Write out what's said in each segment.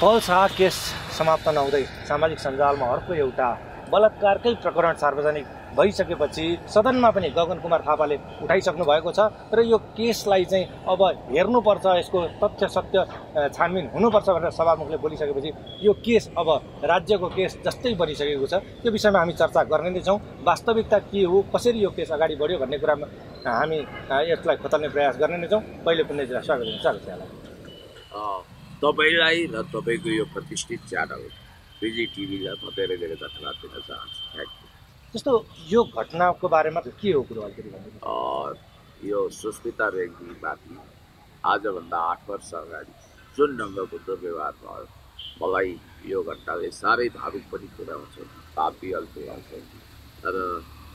पल्सा case समाप्त नहुँदै सामाजिक सञ्जालमा अर्को एउटा बलात्कारकै प्रकरण सार्वजनिक भइसकेपछि सदनमा पनि गगन कुमार थापाले उठाइसक्नु भएको छ र यो केसलाई चाहिँ अब हेर्नुपर्छ, यसको तथ्य सत्य छानबिन हुनुपर्छ भनेर सभामुखले बोलिसकेपछि यो केस अब राज्यको केस जस्तै बनिसकेको छ। त्यो विषयमा हामी चर्चा गर्ने नै छौं। वास्तविकता के हो, कसरी यो केस अगाडि बढ्यो भन्ने कुरामा हामी यसलाई खोज्ने प्रयास गर्ने नै छौं। पहिले पनि स्वागत छ हजुरलाई, तपाईलाई र तपाईको यो प्रतिष्ठित च्यानल BG TV लाई म धेरै धेरै धन्यवाद दिन चाहन्छु। Thank you. जस्तो यो घटनाको बारेमा के हो कुरा अलिकति भन्नु। यो सुष्मिता रेग्मी बाती आजभन्दा 8 वर्ष अगाडि जुन ढङ्गको दुर्व्यवहार भयो, मलाई यो घटनाले साह्रै भावुक पनि तुल्याउँछ, तापियल तुल्याउँछ। तर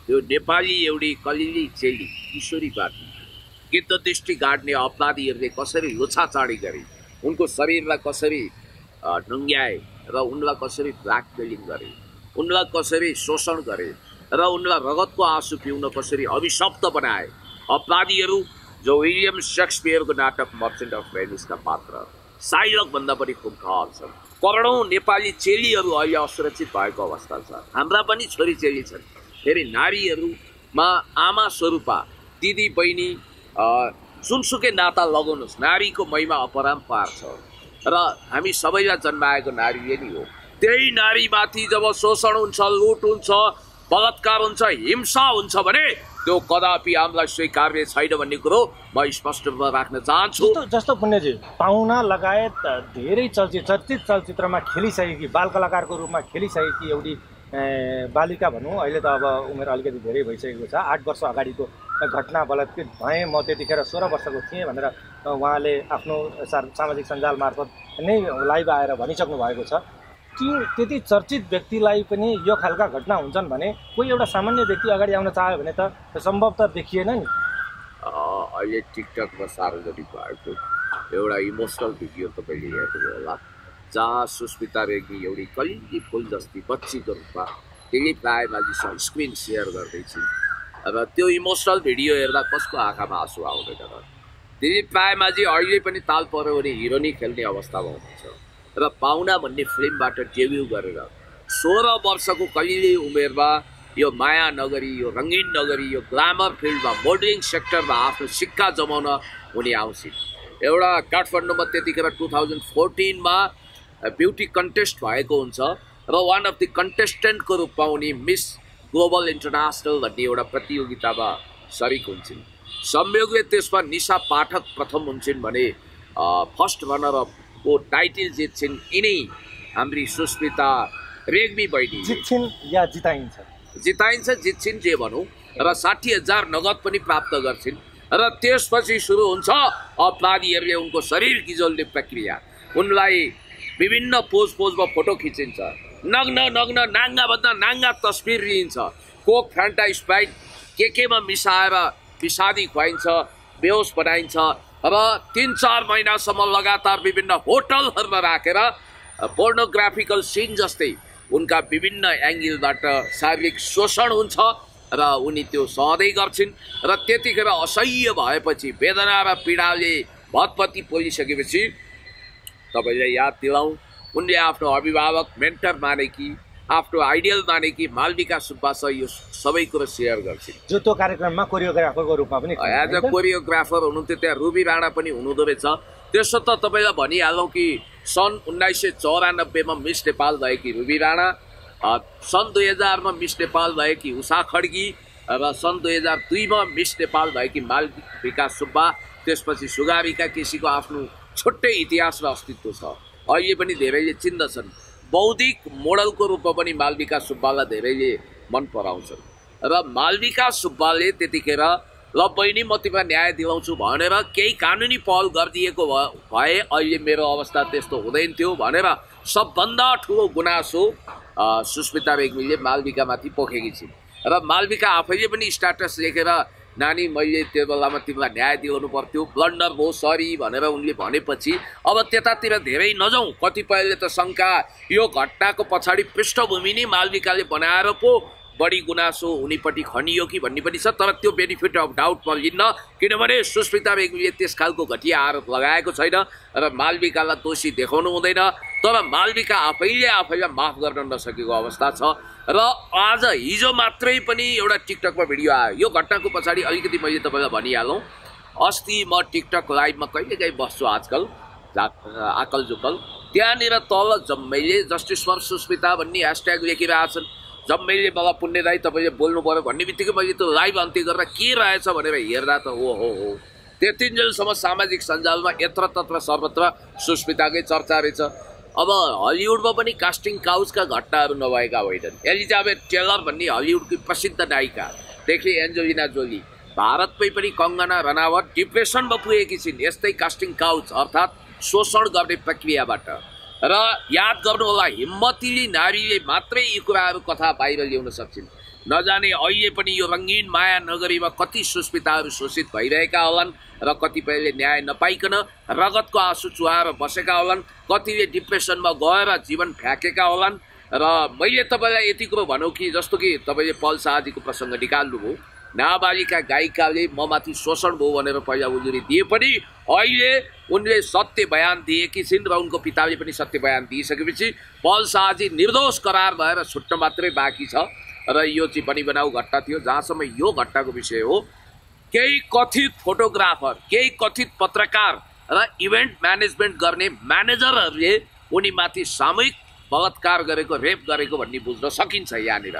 त्यो नेपाली एउटी कलिली चेली किशोरी बाती गिद्धदृष्टि गाड्ने अपराधीहरूले कसरी लोछाचाडी गरे, उनको शरीरमा कसरी ढुङ्ग्याए र उनलाई कसरी ब्ल्याकमेलिङ गरे, उनलाई कसरी शोषण गरे र उनलाई रगतको आँसु पिउन कसरी अभिशप्त बनाए। अपराधीहरू जो विलियम शेक्सपियरको नाटक मर्चेन्ट अफ भेनिसका पात्र साइलक भन्दा पनि खुम्खार छन्। करोडौँ नेपाली चेलीहरू अहिले असुरक्षित भएको अवस्था छ। हाम्रा पनि छोरी चेली छन्, फेरि नारीहरूमा आमा स्वरूपा दिदी बहिनी सुनसुकै नाता लगाउनुहोस्, नारीको महिमा अपरम्पार छ र हामी सबैलाई जन्माएको नारीले नै हो। त्यही नारीमाथि जब शोषण हुन्छ, लुट हुन्छ, बलात्कार हुन्छ, हिंसा हुन्छ भने त्यो कदापि हामीलाई स्वीकार्य छैन भन्ने कुरो म स्पष्ट रूपमा राख्न चाहन्छु। जस्तो पुण्यजी, पाहुना लगायत धेरै चर्चित चलचित्रमा खेलिसकेकी, बाल कलाकारको रूपमा खेलिसकेकी एउटी बालिका भनौँ, अहिले त अब उमेर अलिकति धेरै भइसकेको छ, 8 वर्ष अगाडिको घटना, बलात्कृत भएँ म त्यतिखेर 16 वर्षको थिएँ भनेर उहाँले आफ्नो सामाजिक सञ्जाल मार्फत नै लाइभ आएर भनिसक्नु भएको छ। कि त्यति चर्चित व्यक्तिलाई पनि यो खालका घटना हुन्छन् भने कोही एउटा सामान्य व्यक्ति अगाडि आउन चाह्यो भने त सम्भव त देखिएन नि। अहिले टिकटकमा सार्वजनिक भएको एउटा इमोसनल भिडियो तपाईँले हेर्नु होला, जहाँ सुष्मिता रेग्मी एउटी कलिली फुल जस्ती बच्चीको रूपमा टेलिप्रायमाजीसँग स्क्रिन सेयर गर्दैछ र त्यो इमोसनल भिडियो हेर्दा कसको आँखामा आँसु आउँदैन। टेलिप्रायमाजी अहिले पनि ताल पर्वले हिरोनी खेल्ने अवस्थामा हुनुहुन्छ र पाहुना भन्ने फिल्मबाट डेब्यू गरेर 16 वर्षको कलिली उमेरमा यो माया नगरी, यो रङ्गीन नगरी, यो ग्लामर फिल्डमा, मोडलिङ सेक्टरमा आफ्नो सिक्का जमाउन उनी आउँछिन्। एउटा काठमाडौँमा त्यतिखेर 2014मा ब्युटी कन्टेस्ट भएको हुन्छ र वान अफ द कन्टेस्टेन्टको रूपमा उनी मिस ग्लोबल इन्टरनेसनल भन्ने एउटा प्रतियोगितामा सरिक हुन्छन्। संयोगले त्यसमा निशा पाठक प्रथम हुन्छन् भने फर्स्ट रनर अपको टाइटल जित्छिन् यिनै हाम्री सुष्मिता रेग्मी बहिनी। जित्छिन् या जिताइन्छ? जिताइन्छ, जित्छिन् जे भनौँ, र 60,000 नगद पनि प्राप्त गर्छिन् र त्यसपछि सुरु हुन्छ अपराधीहरूले उनको शरीर गिजोल्ने प्रक्रिया। उनलाई विभिन्न पोजमा फोटो खिचिन्छ, नग्न नाङ्गाभन्दा नाङ्गा तस्बिर लिइन्छ, कोक फ्यान्टा स्प्राइट केमा मिसाएर विषादी खुवाइन्छ, बेहोस बनाइन्छ र 3-4 महिनासम्म लगातार विभिन्न होटलहरूमा राखेर पोर्नोग्राफिकल सिन जस्तै उनका विभिन्न एङ्गलबाट शारीरिक शोषण हुन्छ र उनी त्यो सहँदै गर्छिन् र त्यतिखेर असह्य भएपछि वेदना र पीडाले भतपति पोलिसकेपछि तपाईलाई याद दिलाउँ, उनले आफ्नो अभिभावक मेन्टर मानेकी, आफ्नो आइडियल मानेकी मालविका सुब्बासँग यो सबै कुरो सेयर गर्छिन्। जो त्यो कार्यक्रममा कोरियोग्राफरको रूपमा पनि एज अ कोरियोग्राफर हुनुहुन्थ्यो, त्यहाँ रुबी राणा पनि हुनुहुँदो रहेछ। त्यसो त तपाईँलाई भनिहालौँ कि सन् 1994मा मिस नेपाल भएकी रुबी राणा, सन् 2000मा मिस नेपाल भएकी उषा खड्गी र सन् 2002मा मिस नेपाल भएकी मालविका सुब्बा, त्यसपछि सुगाविका केसीको आफ्नो छुट्टै इतिहास र अस्तित्व छ, अहिले पनि धेरैले चिन्दछन्। बौद्धिक मोडलको रूपमा पनि मालविका सुब्बालाई धेरैले मन पराउँछन् र मालविका सुब्बाले त्यतिखेर ल बहिनी म तिमीलाई न्याय दिलाउँछु भनेर केही कानुनी पहल गरिदिएको भए अहिले मेरो अवस्था त्यस्तो हुँदैन थियो भनेर सबभन्दा ठुलो गुनासो सुष्मिता रेग्मीले मालविकामाथि पोखेकी छिन् र मालविका आफैले पनि स्ट्याटस लेखेर नानी मैले त्यो बेलामा तिमीलाई न्याय दिलाउनु पर्थ्यो, ब्लन्डर हो, सरी भनेर उनले भनेपछि अब त्यतातिर धेरै नजाउँ। कतिपयले त शङ्का यो घटनाको पछाडि पृष्ठभूमि नै मालविकाले बनाएर पो बढी गुनासो उनीपट्टि खनियो कि भन्ने पनि छ, तर त्यो बेनिफिट अफ डाउट म लिन्न, किनभने सुष्मिता रेग्मीले त्यस खालको घटिया आरोप लगाएको छैन र मालविकालाई दोषी देखाउनु हुँदैन। तर मालविका आफैले आफैलाई माफ गर्न नसकेको अवस्था छ र आज हिजो मात्रै पनि एउटा टिकटकमा भिडियो आयो। यो घटनाको पछाडी अलिकति मैले तपाईलाई भनिहालौं, अस्ति म टिकटक लाइभमा कहिलेकाही बस्छु आजकल आकल जुकल, त्यहाँनिर तल जम्मैले जस्टिस फर सुस्मिता भन्ने ह्याशट्याग लेखिरहेका छन्। जम्मैले मलाई पुण्य दाइ तपाईले बोल्नु पर्यो भन्ने बित्तिकै मैले त्यो लाइभ अन्त्य गरेर के रहेछ भनेर हेर्दा त हो हो हो त्यतिन्जेलसम्म सामाजिक सञ्जालमा यत्र तत्र सर्वत्र सुस्मिताकै चर्चा रहेछ। अब हलिउडमा पनि कास्टिङ काउचका घटनाहरू नभएका होइनन्। एलिजाबेथ टेलर भन्ने हलिउडकी प्रसिद्ध नायिका देखि एन्जेलिना जोली, भारतमै पनि कङ्गना रनावत डिप्रेसनमा पुगेकी छिन् यस्तै कास्टिङ काउच अर्थात् शोषण गर्ने प्रक्रियाबाट। र याद गर्नु होला हिम्मतीले नारीले मात्रै यी कुराहरू कथा बाहिर ल्याउन सक्छिन्। नजाने अहिले पनि यो रंगीन माया नगरीमा कति सुस्मिताहरू शोषित भइरहेका होलान् र कतिपयले न्याय नपाइकन रगतको आँसु चुहाएर बसेका होलान्, कतिले डिप्रेसनमा गएर जीवन फ्याकेका होलान्। र मैले तपाईलाई यति कुरो भनौं कि जस्तो कि तपाईले पल सादीको प्रसंग निकाल्नुभयो, नाबालिका गायिकाले ममाथि शोषण भयो भनेर पहिला उजुरी दिए पनि अहिले उनले सत्य बयान दिएकी छिन् र उनको पिताले पनि सत्य बयान दिइसकेपछि पल सादी निर्दोष करार भएर छुट्न मात्रै बाँकी छ। र यो चाहिँ बनी बनाऊ घटना थियो। जहाँसम्म यो घटनाको विषय हो, केही कथित फोटोग्राफर, केही कथित पत्रकार र इभेन्ट म्यानेजमेन्ट गर्ने म्यानेजरहरूले उनीमाथि सामूहिक बलात्कार गरेको, रेप गरेको भन्ने बुझ्न सकिन्छ यहाँनिर।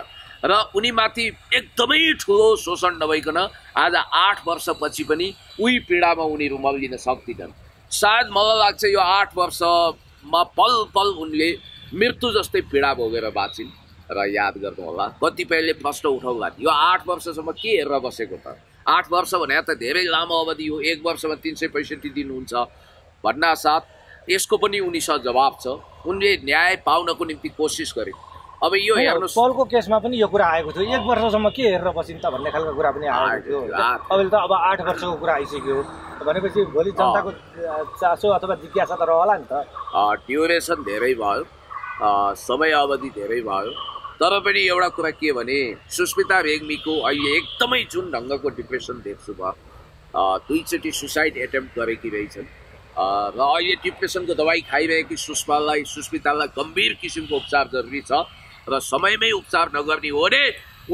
र उनीमाथि एकदमै ठुलो शोषण नभइकन आज 8 वर्षपछि पनि उही पीडामा उनी रुमलिन सक्दिनन्। सायद मलाई लाग्छ यो 8 वर्षमा पल पल उनले मृत्यु जस्तै पीडा भोगेर बाँचिन्। र याद गर्नु होला कतिपयले प्रश्न उठाउला यो 8 वर्षसम्म के हेरेर बसेको त? 8 वर्ष भने त धेरै लामो अवधि हो, 1 वर्षमा 365 दिन हुन्छ भन्ना साथ यसको पनि उनीसँग जवाब छ। उनले न्याय पाउनको निम्ति कोसिस गरे। अब यो हेर्नुस्, पलको केसमा पनि यो कुरा आएको थियो 1 वर्षसम्म के हेरेर बसिन् त भन्ने खालको कुरा पनि आएको थियो। अहिले त अब 8 वर्षको कुरा आइसक्यो भनेपछि भोलि जनताको चासो अथवा जिज्ञासा त रहला नि त। ड्युरेसन धेरै भयो, समय अवधि धेरै भयो, तर पनि एउटा कुरा के भने सुष्मिता रेग्मीको अहिले एकदमै जुन ढङ्गको डिप्रेसन देख्छु म, 2चोटि सुसाइड एटेम्प्ट गरेकी रहेछन् र अहिले डिप्रेसनको दवाई खाइरहेकी सुष्मितालाई गम्भीर किसिमको उपचार जरुरी छ र समयमै उपचार नगर्ने हो भने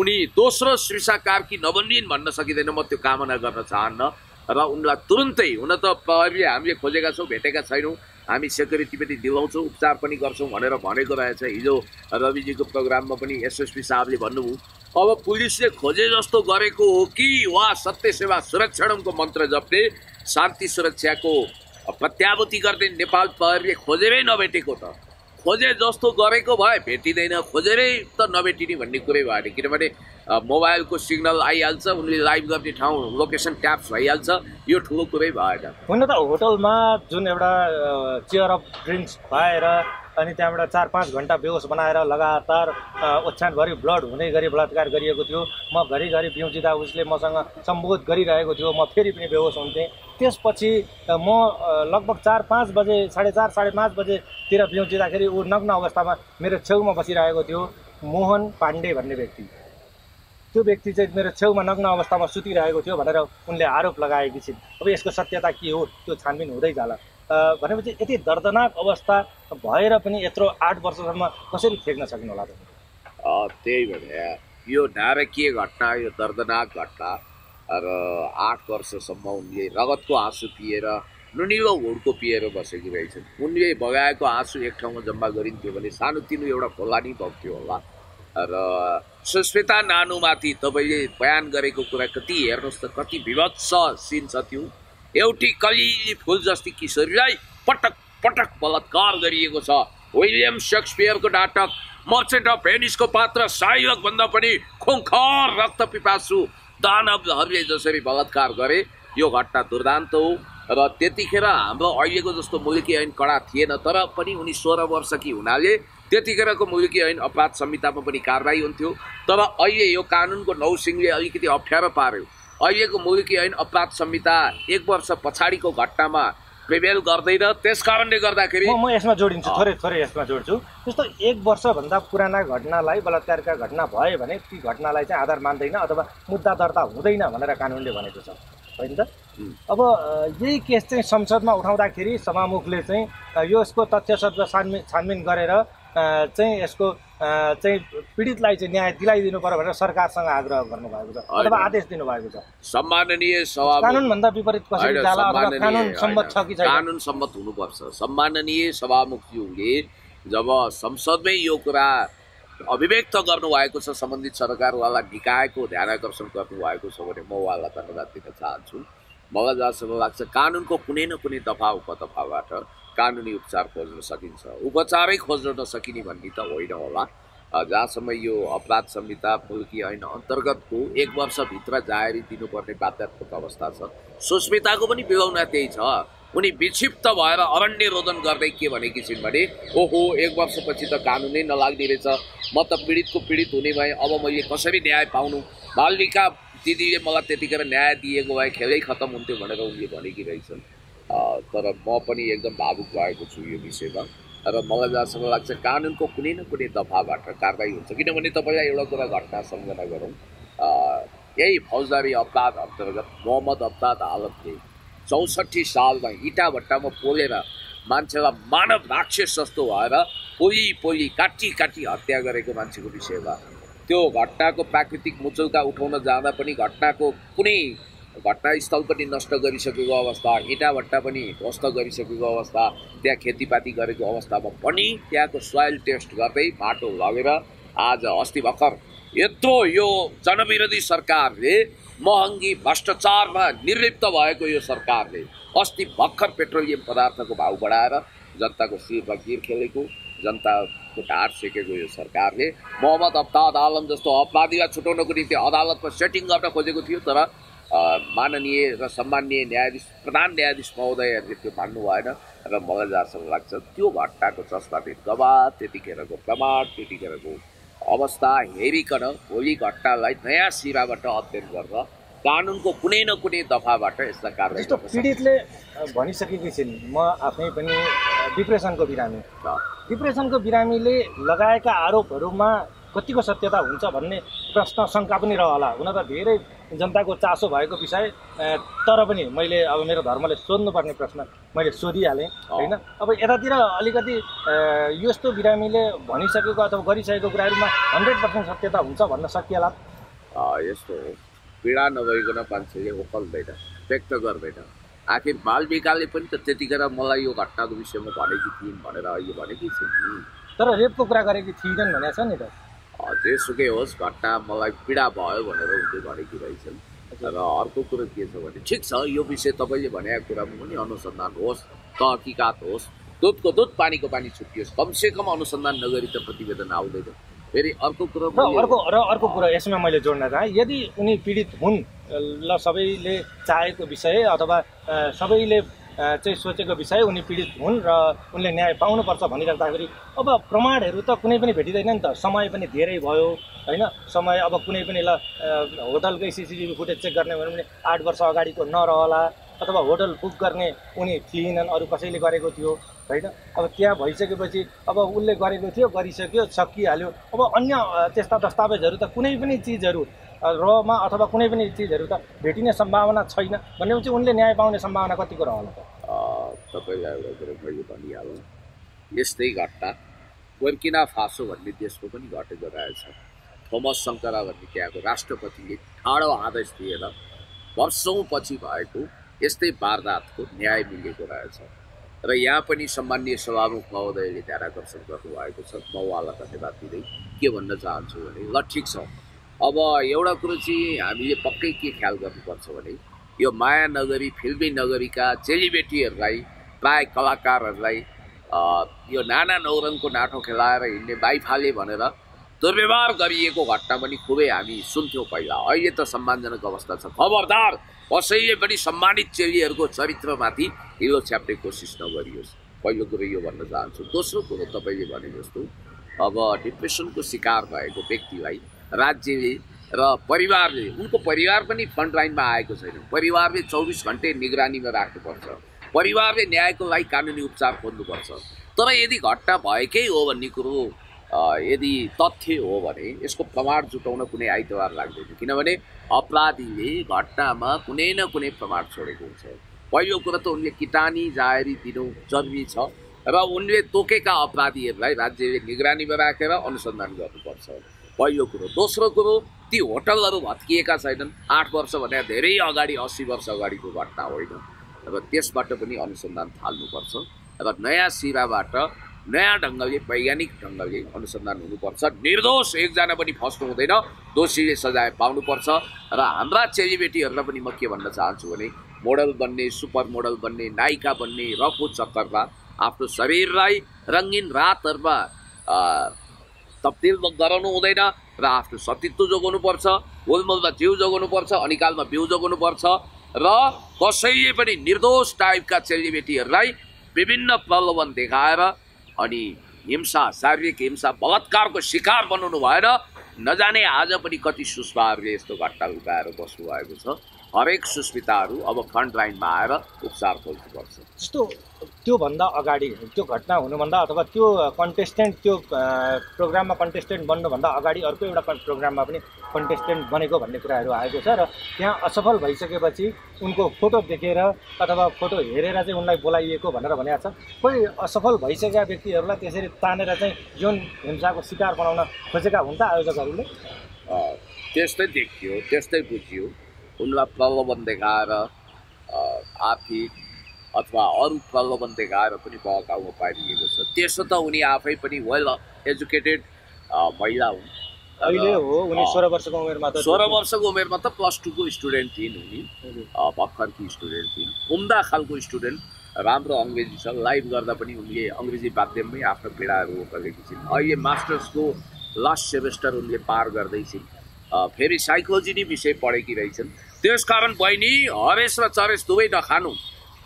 उनी दोस्रो शीर्षकारकी नबनिन् भन्न सकिँदैन। म त्यो कामना गर्न चाहन्न र उनलाई तुरुन्तै, हुन त प्रहरीले हामीले खोजेका छौँ भेटेका छैनौँ, हामी सेक्युरिटी पनि दिलाउँछौँ उपचार पनि गर्छौँ भनेर भनेको रहेछ। हिजो रविजीको प्रोग्राममा पनि एसएसपी साहबले भन्नुभयो अब पुलिसले खोजे जस्तो गरेको हो कि वा सत्य सेवा सुरक्षणको मन्त्र जप्ने शान्ति सुरक्षाको प्रत्याभूति गर्ने नेपाल प्रहरीले खोजेरै नभेटेको त? खोजे जस्तो गरेको भए भेटिँदैन, खोजेरै त नभेटिने भन्ने कुरै भयो किनभने मोबाइलको सिग्नल आइहाल्छ, उनले लाइभ गर्ने ठाउँ लोकेसन ट्याप्स भइहाल्छ, यो ठुलो कुरै भएन। होइन त होटलमा जुन एउटा चेयर अफ ड्रिङ्क्स भएर अनि त्यहाँबाट 4-5 घण्टा बेहोस बनाएर लगातार ओछ्यानभरि ब्लड हुने गरी बलात्कार गरिएको थियो। म घरिघरि बिउजिँदा उसले मसँग सम्बोध गरिरहेको थियो, म फेरि पनि बेहोस हुन्थेँ। त्यसपछि म लगभग 4-5 बजे 4:30-5:30 बजेतिर बिउजिँदाखेरि ऊ नग्न अवस्थामा मेरो छेउमा बसिरहेको थियो। मोहन पाण्डे भन्ने व्यक्ति, त्यो व्यक्ति चाहिँ मेरो छेउमा नग्न अवस्थामा सुतिरहेको थियो भनेर उनले आरोप लगाएकी छिन्। अब यसको सत्यता के हो त्यो छानबिन हुँदै जाला। भनेपछि यति दर्दनाक अवस्था भएर पनि यत्रो 8 वर्षसम्म कसरी फेक्न सक्नु होला? त्यही भने यो नारकीय घटना, यो दर्दनाक घटना र 8 वर्षसम्म उनले रगतको आँसु पिएर नुनिलो हुडको पिएर बसेकी रहेछन्। उनले बगाएको आँसु एक ठाउँमा जम्मा गरिन्थ्यो भने सानोतिनो एउटा खोलानी बग्थ्यो होला। र सुष्मिता नानुमाथि तपाईँले बयान गरेको कुरा कति हेर्नुहोस् त कति विभत्स सिन छ त्यो। एउटी कलिली फूल जस्ती किशोरीलाई पटक पटक बलात्कार गरिएको छ। विलियम शेक्सपियरको नाटक मर्चेन्ट अफ भेनिसको पात्र साइलक भन्दा पनि खुङ्खार रक्त पिपासु दानवहरूले जसरी बलात्कार गरे यो घटना दुर्दान्त हो। र त्यतिखेर हाम्रो अहिलेको जस्तो मुलुकी ऐन कडा थिएन, तर पनि उनी 16 वर्षकी हुनाले त्यतिखेरको मुलुकी ऐन अपराध संहितामा पनि कारबाही हुन्थ्यो। तर अहिले यो कानुनको नौसिङले अलिकति अप्ठ्यारो पार्यो। अहिलेको मुलुकी ऐन अपराध संहिता 1 वर्ष पछाडिको घटनामा प्रिभेल गर्दैन। त्यसकारणले गर्दाखेरि म यसमा जोडिन्छु, थोरै यसमा जोड्छु। जस्तो 1 वर्षभन्दा पुराना घटनालाई बलात्कारका घटना भयो भने ती घटनालाई चाहिँ आधार मान्दैन अथवा मुद्दा दर्ता हुँदैन भनेर कानुनले भनेको छ, होइन त? अब यही केस चाहिँ संसदमा उठाउँदाखेरि समामुखले चाहिँ यो यसको तथ्य सत्य छानबिन गरेर चाहिँ यसको चाहिँ पीडितलाई चाहिँ न्याय दिलाइदिनु पर्यो भनेर सरकारसँग आग्रह गर्नुभएको छ अथवा आदेश दिनुभएको छ। सम्माननीय सभामुख कानुन भन्दा विपरीत कसरी जाला अथवा कानुन सम्मत छ कि छैन? कानुन सम्मत हुनुपर्छ। सम्माननीय सभामुखज्यूले जब संसदमै यो कुरा अभिव्यक्त गर्नुभएको छ सम्बन्धित सरकारवाला निकायको ध्यान आकर्षण गर्नुभएको छ भने म उहाँलाई धन्यवाद दिन चाहन्छु। मलाई जहाँसम्म लाग्छ कानुनको कुनै न कुनै दफा उपदफाबाट कानुनी उपचार खोज्न सकिन्छ, उपचारै खोज्न नसकिने भन्ने त होइन होला। जहाँसम्म यो अपराध संहिता मुलकी ऐन अन्तर्गतको 1 वर्षभित्र जारी दिनुपर्ने बाध्यतात्मक अवस्था छ। सुस्मिताको पनि बेलौना त्यही छ, उनी विक्षिप्त भएर अरण्य रोदन गर्दै के भनेकी छिन् भने ओहो 1 वर्षपछि त कानुनै नलाग्ने रहेछ, म त पीडितको पीडित हुने भएँ, अब मैले कसरी न्याय पाउनु, मालविका दिदीले मलाई त्यतिखेर न्याय दिएको भए खेलै खत्तम हुन्थ्यो भनेर उनले भनेकी रहेछन्। तर म पनि एकदम भावुक भएको छु यो विषयमा र मलाई जहाँसम्म लाग्छ कानुनको कुनै न कुनै दफाबाट कारबाही हुन्छ। किनभने तपाईँलाई एउटा कुरा घटना सम्झना गरौँ, यही फौजदारी अपराध अन्तर्गत मोहम्मद अब्दाद आलमले 64 सालमा इटाभट्टामा पोलेर मान्छेलाई मानव राक्षस जस्तो भएर पोली काटी हत्या गरेको मान्छेको विषयमा त्यो घटनाको प्राकृतिक मुचुल्का उठाउन जाँदा पनि घटनाको कुनै घटनास्थल पनि नष्ट गरिसकेको अवस्था, इटाभट्टा पनि ध्वस्त गरिसकेको अवस्था, त्यहाँ खेतीपाती गरेको अवस्थामा पनि त्यहाँको सोइल टेस्ट गर्दै माटो लगेर आज अस्ति भर्खर यत्रो यो जनविरोधी सरकारले महँगी भ्रष्टाचारमा निर्लिप्त भएको यो सरकारले अस्ति भर्खर पेट्रोलियम पदार्थको भाउ बढाएर जनताको शिरमा गिर खेलेको, जनताको ढाड सेकेको यो सरकारले मोहम्मद अब्दाद आलम जस्तो अपराधीलाई छुटाउनको निम्ति अदालतमा सेटिङ गर्न खोजेको थियो। तर माननीय र सम्माननीय न्यायाधीश प्रधान न्यायाधीश महोदयहरूले त्यो मान्नु भएन र मलाई जहाँसम्म लाग्छ त्यो घटनाको चस्माभित गवाह, त्यतिखेरको प्रमाण, त्यतिखेरको अवस्था हेरिकन भोलि घटनालाई नयाँ सिराबाट अध्ययन गर्न कानुनको कुनै न कुनै दफाबाट यसका कारण पीडितले भनिसकेकी छिन् म आफै पनि डिप्रेसनको बिरामी, डिप्रेसनको बिरामीले लगाएका आरोपहरूमा कतिको सत्यता हुन्छ भन्ने प्रश्न शङ्का पनि रहला। हुन त धेरै जनताको चासो भएको विषय, तर पनि मैले अब मेरो धर्मले सोध्नुपर्ने प्रश्न मैले सोधिहालेँ होइन। अब यतातिर अलिकति यस्तो बिरामीले भनिसकेको अथवा गरिसकेको कुराहरूमा 100% सत्यता हुन्छ भन्न सकिएला। यस्तो पीडा नभइकन मान्छेले ओकल्दैन, व्यक्त गर्दैन। आखिर मालविकाले पनि त त्यतिखेर मलाई यो घटनाको विषयमा भनेकी थिइन् भनेर अहिले भनेकी थिइन्, तर रेपको कुरा गरेकी थिइनन् भनेको छ नि। त जेसुकै होस् घटना मलाई पीडा भयो भनेर उनले भनेकी रहेछन्। र अर्को कुरो के छ भने ठिक छ यो विषय तपाईँले भनेको कुरामा पनि अनुसन्धान होस्, तहकिकात होस्, दुधको दुध पानीको पानी छुटियोस्, कमसेकम अनुसन्धान नगरी त प्रतिवेदन आउँदैन। फेरि अर्को कुरा यसमा मैले जोड्न चाहेँ, यदि उनी पीडित हुन् ल सबैले चाहेको विषय अथवा सबैले चाहिँ सोचेको विषय उनी पीडित हुन् र उनले न्याय पाउनुपर्छ भनिराख्दाखेरि अब प्रमाणहरू त कुनै पनि भेटिँदैन नि त, समय पनि धेरै भयो होइन। समय अब कुनै पनि ल होटलकै CCTV फुटेज चेक गर्ने भने पनि 8 वर्ष अगाडिको नरहला, अथवा होटल बुक गर्ने उनी थिएनन्, अरू कसैले गरेको थियो होइन। अब त्यहाँ भइसकेपछि अब उसले गरेको थियो, गरिसक्यो, सकिहाल्यो। अब अन्य त्यस्ता दस्तावेजहरू त कुनै पनि चिजहरू रहमा अथवा कुनै पनि चिजहरू त भेटिने सम्भावना छैन भनेपछि उनले न्याय पाउने सम्भावना कतिको रहला? तपाईँलाई एउटा कुरो मैले भनिहालौँ, यस्तै घटना बर्किना फासो भन्ने देशको पनि घटेको रहेछ। थोमस शङ्करा भन्ने त्यहाँको राष्ट्रपतिले ठाडो आदेश दिएर वर्षौँपछि भएको यस्तै वारदातको न्याय मिलेको रहेछ र यहाँ पनि सम्माननीय सभामुख महोदयले ध्यान आकर्षण गर्नुभएको छ। म उहाँलाई धन्यवाद दिँदै के भन्न चाहन्छु भने ल ठिक छ, अब एउटा कुरो चाहिँ हामीले पक्कै के ख्याल गर्नुपर्छ भने यो माया नगरी फिल्मी नगरीका चेलीबेटीहरूलाई प्राय कलाकारहरूलाई यो नाना नौरङको नाटो खेलाएर हिँड्ने बाइफाले भनेर दुर्व्यवहार गरिएको घटना पनि खुबै हामी सुन्थ्यौँ पहिला, अहिले त सम्मानजनक अवस्था छ। खबरदार कसैले पनि सम्मानित चेलीहरूको चरित्रमाथि हिलो छ्याप्ने कोसिस नगरियोस्, पहिलो कुरो यो भन्न चाहन्छु। दोस्रो कुरो तपाईँले भने जस्तो अब डिप्रेसनको शिकार भएको व्यक्तिलाई राज्यले र परिवारले, उनको परिवार पनि फ्रन्टलाइनमा आएको छैन, परिवारले 24 घन्टे निगरानीमा राख्नुपर्छ, परिवारले न्यायको लागि कानुनी उपचार खोज्नुपर्छ। तर यदि घटना भएकै हो भन्ने कुरो यदि तथ्य हो भने यसको प्रमाण जुटाउन कुनै आइतबार लाग्दैन किनभने अपराधीले घटनामा कुनै न कुनै प्रमाण छोडेको हुन्छ। पहिलो कुरा त उनले किटानी जाहेरी दिनु जरुरी छ र उनले तोकेका अपराधीहरूलाई राज्यले निगरानीमा राखेर अनुसन्धान गर्नुपर्छ, पहिलो कुरो। दोस्रो कुरो, ती होटलहरू भत्किएका छैनन्, 8 वर्ष भने धेरै अगाडि 80 वर्ष अगाडिको घटना होइन, र त्यसबाट पनि अनुसन्धान थाल्नुपर्छ र नयाँ सिराबाट नयाँ ढङ्गले वैज्ञानिक ढङ्गले अनुसन्धान हुनुपर्छ। निर्दोष एकजना पनि फस्नु हुँदैन, दोषीले सजाय पाउनुपर्छ। र हाम्रा चेलीबेटीहरूलाई पनि म के भन्न चाहन्छु भने मोडल बन्ने, सुपर मोडल बन्ने, नायिका बन्ने रफू चक्करमा आफ्नो शरीरलाई रङ्गीन रातहरुमा तब्दिल गराउनु हुँदैन र आफ्नो सतीत्व जोगाउनुपर्छ, गोलमलमा जीव जोगाउनुपर्छ, अनिकालमा बिउ जोगाउनुपर्छ र कसैले पनि निर्दोष टाइपका चेलीबेटीहरूलाई विभिन्न प्रलोभन देखाएर अनि हिंसा, शारीरिक हिंसा, बलात्कारको शिकार बनाउनु भएन। नजाने आज पनि कति सुस्मिताहरूले यस्तो घटना उठाएर बस्नु भएको छ। हरेक सुस्मिताहरू अब फ्रन्ट लाइनमा आएर उपचार खोज्नुपर्छ। जस्तो त्योभन्दा अगाडि, त्यो घटना हुनुभन्दा अथवा त्यो कन्टेस्टेन्ट, त्यो प्रोग्राममा कन्टेस्टेन्ट बन्नुभन्दा अगाडि अर्को एउटा प्रोग्राममा पनि कन्टेस्टेन्ट बनेको भन्ने कुराहरू आएको छ र त्यहाँ असफल भइसकेपछि उनको फोटो देखेर अथवा फोटो हेरेर चाहिँ उनलाई बोलाइएको भनेर भनेको छ। कोही असफल भइसकेका व्यक्तिहरूलाई त्यसरी तानेर चाहिँ यौन हिंसाको शिकार बनाउन खोजेका हुन् त आयोजकहरूले? त्यस्तै देखियो, त्यस्तै बुझियो। उनलाई प्रलोभन देखाएर आर्थिक अथवा अरू प्रलोभन देखाएर पनि बहकाउन पाइएको छ। त्यसो त उनी आफै पनि वेल एजुकेटेड महिला हुन्, अहिले हो उनी 16 वर्षको उमेरमा, 16 वर्षको उमेरमा त प्लस 2को स्टुडेन्ट थिइन्, उनी भर्खरकी स्टुडेन्ट थिइन्, उम्दा खालको स्टुडेन्ट, राम्रो अङ्ग्रेजी छ, लाइभ गर्दा पनि उनले अङ्ग्रेजी माध्यममै आफ्नो पीडाहरू ओर्लेकी छिन्। अहिले मास्टर्सको लास्ट सेमेस्टर उनले पार गर्दैछिन्, फेरि साइकोलोजी नै विषय पढेकी रहेछन्। त्यसकारण बहिनी हरेस र चरेस दुवै नखानु।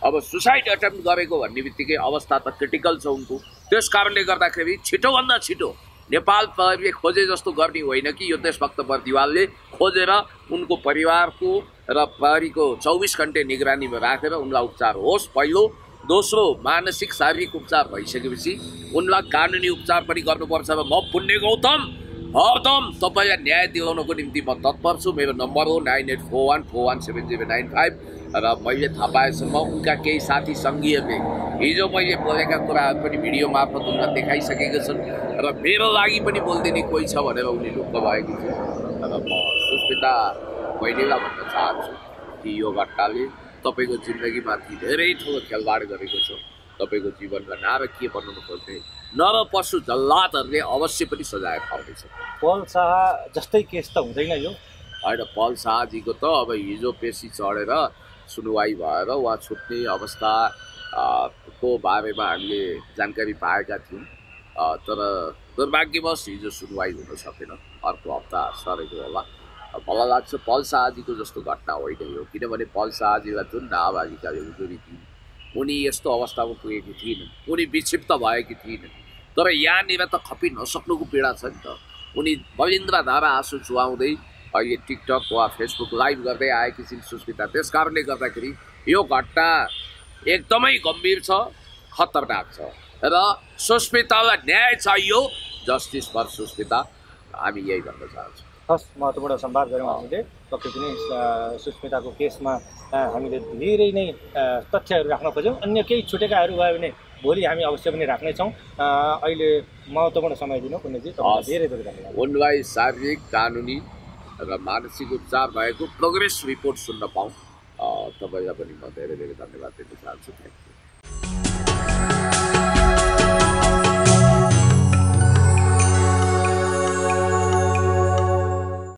अब सुसाइड अटेम्प्ट गरेको भन्ने बित्तिकै अवस्था त क्रिटिकल छ उनको, त्यसकारणले गर्दाखेरि छिटोभन्दा छिटो नेपाल प्रहरीले खोजे जस्तो गर्ने होइन कि यो देशभक्त बर्दिवालले खोजेर उनको परिवारको र प्रहरीको 24 घण्टे निगरानीमा राखेर उनलाई उपचार होस् पहिलो। दोस्रो, मानसिक शारीरिक उपचार भइसकेपछि उनलाई कानुनी उपचार पनि गर्नुपर्छ। र म पुण्य गौतम हरदम तपाईलाई न्याय दिलाउनको निम्ति म तत्पर छु। मेरो नम्बर हो 9841417095 र मैले थाहा पाएसम्म उनका केही साथी सङ्घीयले हिजो मैले बोलेका कुराहरू पनि भिडियो मार्फत उनलाई देखाइसकेका छन् र मेरो लागि पनि बोलिदिने कोही छ भनेर उनी लुक्क भएको थियो। र म सुस्मिता बहिनीलाई भन्न चाहन्छु कि यो घटनाले तपाईँको जिन्दगीमाथि धेरै ठुलो खेलबाड गरेको छ। तपाईको जीवनमा नारकीय बनाउनु खोज्ने नर पशु जल्लादहरूले अवश्य पनि सजाय पाउनेछ। पल शाह जस्तै केस त हुँदैन यो, होइन? पल शाहजीको त अब हिजो पेशी चढेर सुनवाई भएर उहाँ छुट्ने अवस्था को बारेमा हामीले जानकारी पाएका थियौँ, तर दुर्भाग्यवश हिजो सुनवाई हुन सकेन, अर्को हप्ता सरेको होला। मलाई लाग्छ पल शाहजीको जस्तो घटना होइन यो, किनभने पल शाहजीलाई जुन नाबालिकाले उजुरी दिए उनी यस्तो अवस्थामा पुगेकी थिइनन्, उनी विक्षिप्त भएकी थिइनन्, तर यहाँनिर त खपि नसक्नुको पीडा छ नि त। उनी बलिन्द्र धारा आँसु चुहाउँदै अहिले टिकटक वा फेसबुक लाइभ गर्दै आएकी छिन् सुस्मिता। त्यसकारणले गर्दाखेरि यो घटना एकदमै गम्भीर छ, खतरनाक छ र सुस्मितालाई न्याय चाहियो, जस्टिस फर सुस्मिता, हामी यही भन्न चाहन्छौँ। हस्, महत्त्वपूर्ण संवाद गऱ्यौँ हामीले। पक्कै पनि सुस्मिताको केसमा हामीले धेरै नै तथ्यहरू राख्न खोज्यौँ। अन्य केही छुटेकाहरू भयो भने भोलि हामी अवश्य पनि राख्नेछौँ। अहिले महत्त्वपूर्ण समय दिनु कुन्नेजी, तपाईँलाई धेरै धेरै धन्यवाद। उनलाई शारीरिक, कानुनी र मानसिक उपचार भएको प्रोग्रेस रिपोर्ट सुन्न पाऊँ तपाईँलाई पनि म धेरै धेरै धन्यवाद दिन चाहन्छु।